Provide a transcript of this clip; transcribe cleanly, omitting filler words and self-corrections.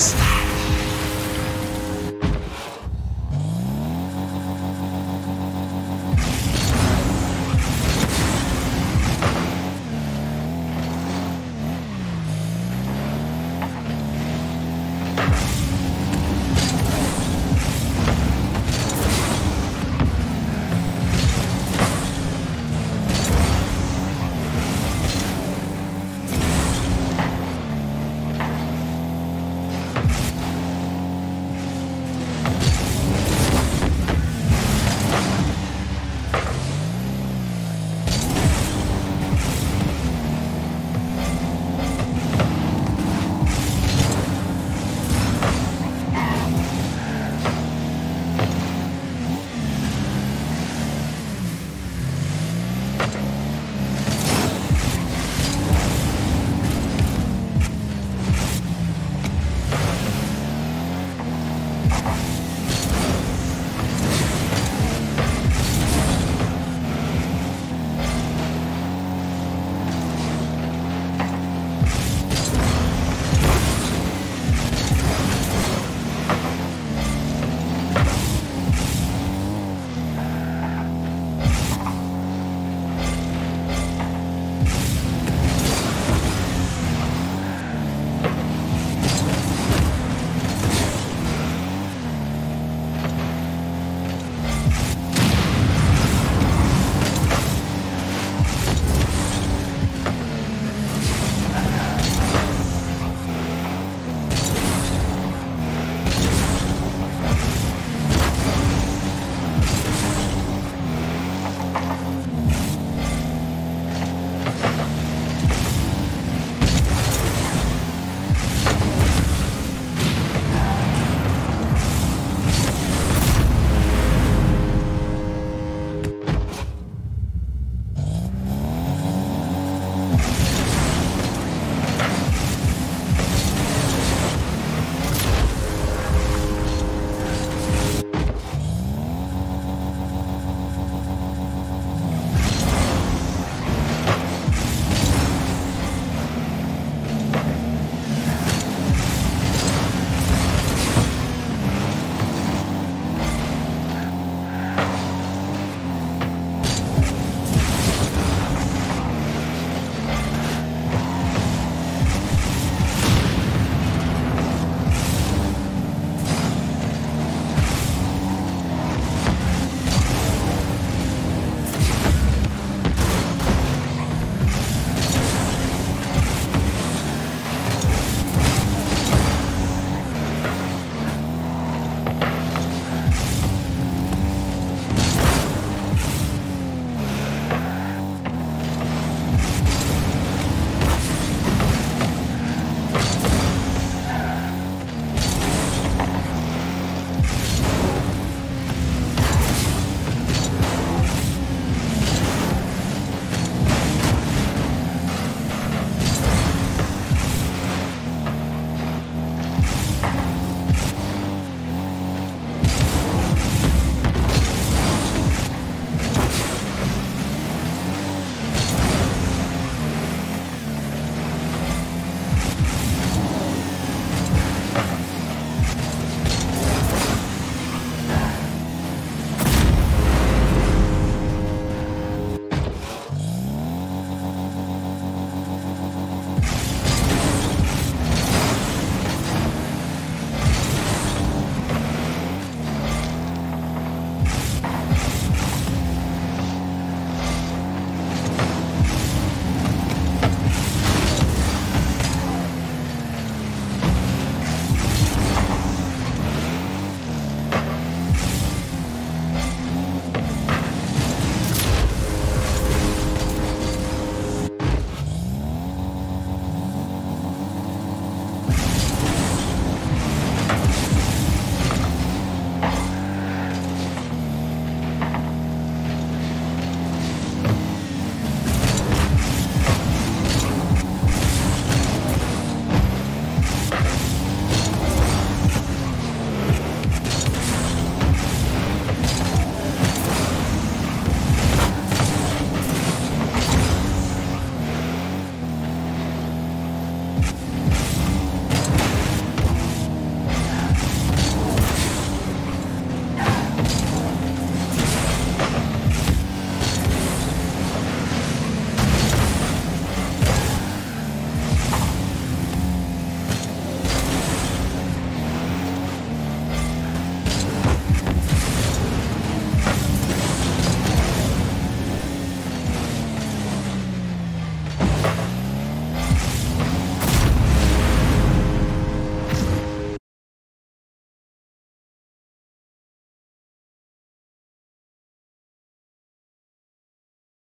Thanks.